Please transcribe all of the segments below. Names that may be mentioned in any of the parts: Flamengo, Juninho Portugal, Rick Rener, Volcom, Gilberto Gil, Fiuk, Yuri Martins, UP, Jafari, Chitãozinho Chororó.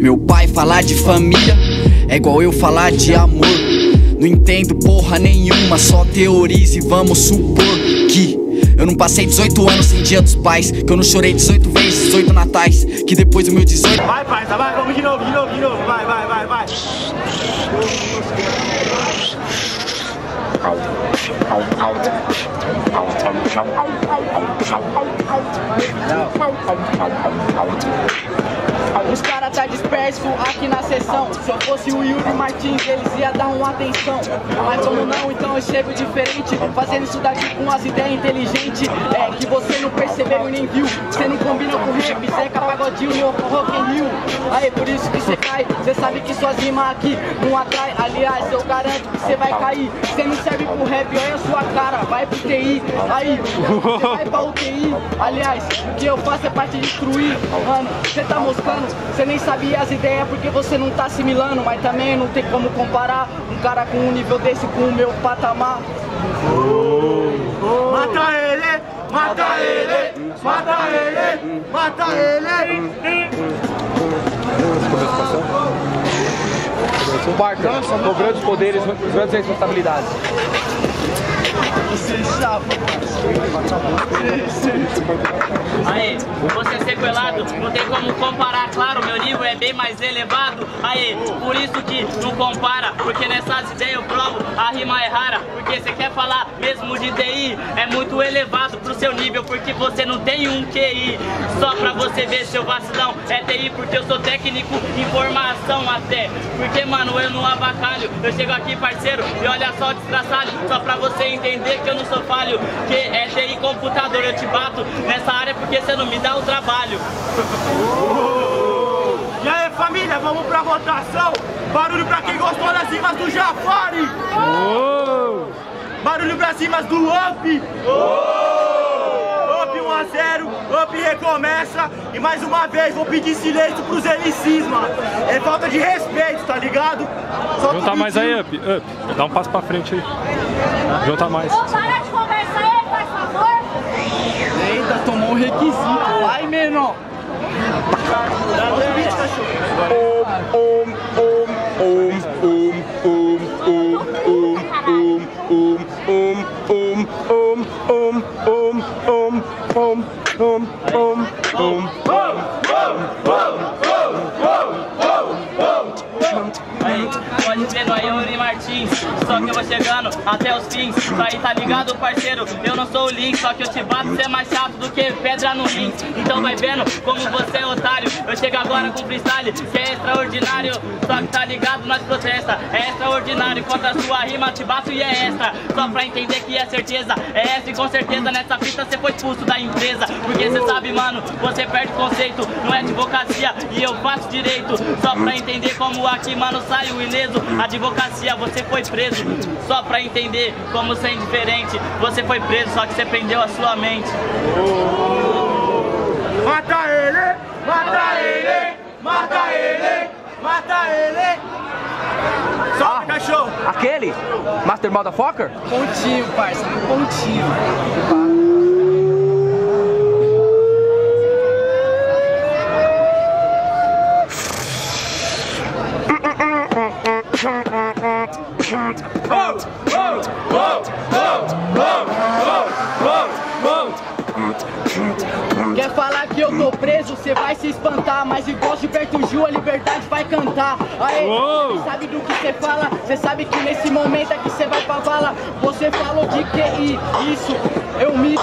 Meu pai falar de família é igual eu falar de amor. Não entendo porra nenhuma, só teoriza e vamos supor que eu não passei 18 anos sem dia dos pais, que eu não chorei 18 vezes, 18 natais, que depois do meu 18... Vai, pai, tá, vai, vamos de novo, vai. Os caras tá disperso aqui na sessão. Se eu fosse o Yuri Martins, eles iam dar uma atenção. Mas como não, então eu chego diferente, fazendo isso daqui com as ideias inteligentes. É que você não percebeu e nem viu. Você não combina com rap, você é capagodinho, meu rock and roll. Aí por isso que você cai, você sabe que suas rimas aqui não atrai. Aliás, eu garanto que você vai cair. Você não serve pro rap, olha a sua cara, vai pro TI. Aí, você vai pra UTI. Aliás, o que eu faço é pra te destruir. Mano, você tá moscando. Você nem sabia as ideias porque você não tá assimilando, mas também não tem como comparar um cara com um nível desse com o meu patamar. Mata ele, mata ele, mata ele, mata ele. O Barca, com grandes poderes, com grandes responsabilidades. Você sabe. Aê, você é sequelado, não tem como comparar, claro, meu nível é bem mais elevado. Aê, por isso que não compara, porque nessas ideias eu provo, a rima é rara. Porque você quer falar mesmo de DI, é muito elevado pro seu nível, porque você não tem um QI. Só pra você ver, seu vacilão, é TI, porque eu sou técnico em formação até. Porque, mano, eu não abacalho, eu chego aqui, parceiro, e olha só o desgraçalho, só pra você entender que eu não sou falho, que é TI computador, eu te bato nessa área porque você não me dá o trabalho. E aí, família, vamos pra votação. Barulho pra quem gostou das rimas do Jafari. Barulho pra rimas do Up. Up 1 a 0, Up recomeça. E mais uma vez vou pedir silêncio pros MCs, mano. É falta de respeito, tá ligado? Só junta mais aí, Up, Up. Dá um passo pra frente aí. Junta mais. Ô, para de conversar aí, faz favor. Eita, tomou um requisito. Vai, menor. Pode ser no Yuri Martins, só que eu vou chegando até os fins. Aí tá ligado, parceiro, eu não sou o Link, só que eu te bato, você é mais chato do que pedra no rim. Então vai vendo como você é otário, eu chego agora com freestyle, que é extraordinário. Só que tá ligado, nós protesta, é extraordinário. Contra a sua rima, te bato e é extra. Só pra entender que é certeza, é essa e com certeza nessa pista você foi expulso da empresa. Porque você sabe, mano, você perde conceito, não é advocacia e eu faço direito. Só pra entender como aqui, mano, saiu ileso. Advocacia, você foi preso. Só pra entender como você é indiferente. Você foi preso, só que você prendeu a sua mente. Mata ele, mata ele, mata ele, mata ele. Só cachorro. Aquele? Master Motherfucker? Pontinho, parça, pontinho. Quer falar que eu tô preso, cê vai se espantar. Mas igual Gilberto Gil, a liberdade vai cantar. Aê, cê sabe do que cê fala. Cê sabe que nesse momento aqui cê vai pra vala. Você falou de QI, isso eu mito.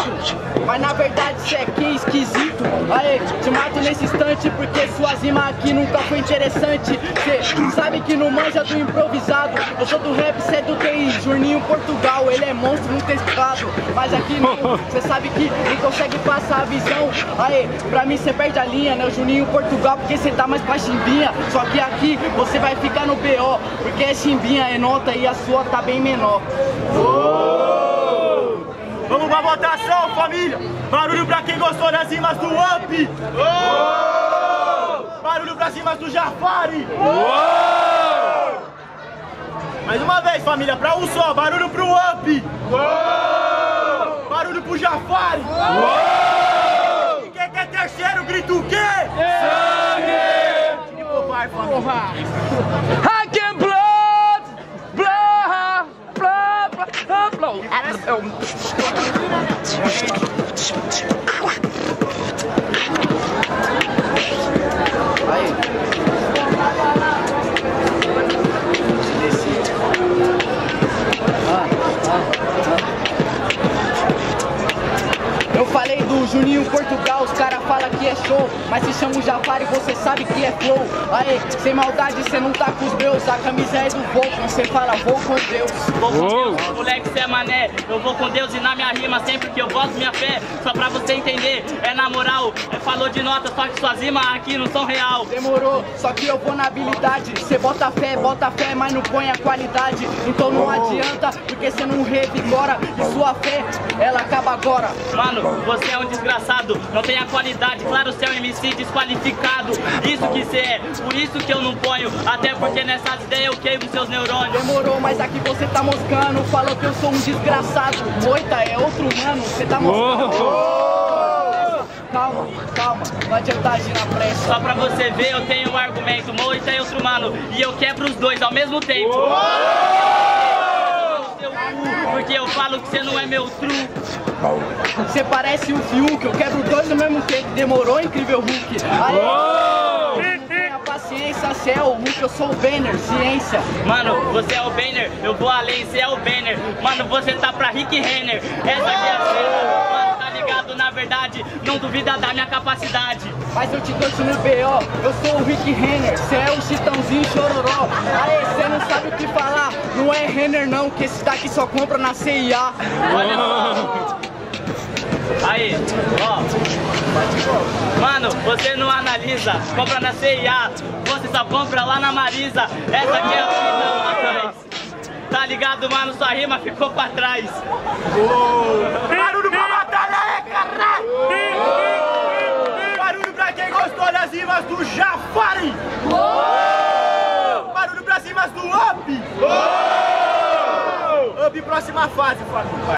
Mas na verdade cê é que esquisito. Aê, te mato nesse instante, porque sua rima aqui nunca foi interessante. Cê sabe que não manja do improvisado. Eu sou do rap, cê é do TI. Juninho Portugal, ele é monstro no testado. Mas aqui não, cê sabe que não consegue passar a visão. Aê, pra mim cê perde a linha, né, Juninho Portugal, porque cê tá mais pra chimbinha. Só que aqui você vai ficar no BO, porque é chimbinha, é nota e a sua tá bem menor. Vamos pra votação, família! Barulho pra quem gostou das rimas do Up! Barulho pra rimas do Jafari! Mais uma vez, família, pra um só, barulho pro Up! Barulho pro Jafari! E quem quer terceiro, grita o quê? Sangue! vai, Flamengo. I can blood, blood, blood, blood, Eu falei do Juninho Portugal, os caras falam que é show, mas se chama o Jafari, você sabe que é flow. Aê, sem maldade, cê não tá com os meus, a camisa é do Volcom, cê fala, vou com Deus. Vou com Deus, moleque, cê é mané, eu vou com Deus e na minha rima, sempre que eu boto minha fé, só pra você entender, é na moral, é falou de nota, só que suas rimas aqui não são real. Demorou, só que eu vou na habilidade, cê bota fé, mas não põe a qualidade, então não adianta, porque cê não revigora, e sua fé, ela acaba agora. Mano, você é um desgraçado, não tem a qualidade, claro, você é um MC desqualificado. Isso que você é, por isso que eu não ponho, até porque nessas ideias eu queimo seus neurônios. Demorou, mas aqui você tá moscando, falou que eu sou um desgraçado. Moita é outro humano, você tá moscando. Calma, calma, não adianta agir na pressa. Só pra você ver, eu tenho um argumento, Moita é outro humano, e eu quebro os dois ao mesmo tempo. Porque eu falo que você não é meu truco. Você parece o Fiuk, eu quebro dois no mesmo tempo. Demorou, incrível Hulk. Aê! Tenha paciência, você é o Hulk, eu sou o Banner, ciência. Mano, você é o Banner, eu vou além, você é o Banner. Mano, você tá pra Rick Rener. Essa aqui é a cena, mano, tá ligado? Na verdade, não duvida da minha capacidade. Mas eu te trouxe no B.O., eu sou o Rick Rener, você é o Chitãozinho Chororó. Aê, você não sabe o que falar, não é Renner não, que esse daqui só compra na CIA. Olha só. Aí, ó, mano, você não analisa, compra na CIA, você só compra lá na Marisa. Essa aqui é a vida, rapaz. Tá ligado, mano, sua rima ficou pra trás. Barulho pra batalha é caralho. Barulho pra quem gostou das rimas do Jafari. Barulho pras rimas do Up. Up, próxima fase, família.